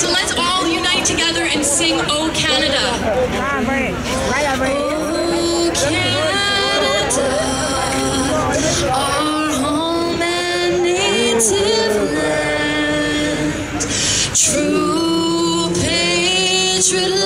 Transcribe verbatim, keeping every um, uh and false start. So let's all unite together and sing "O Canada." O Canada, our home and native land, true patriot.